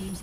team's